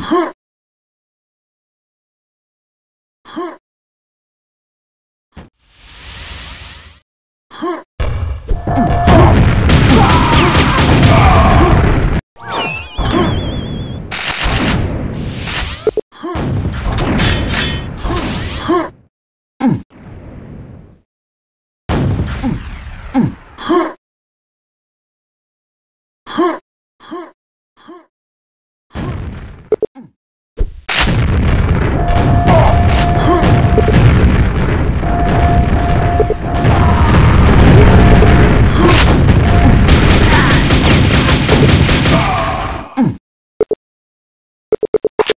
Huh.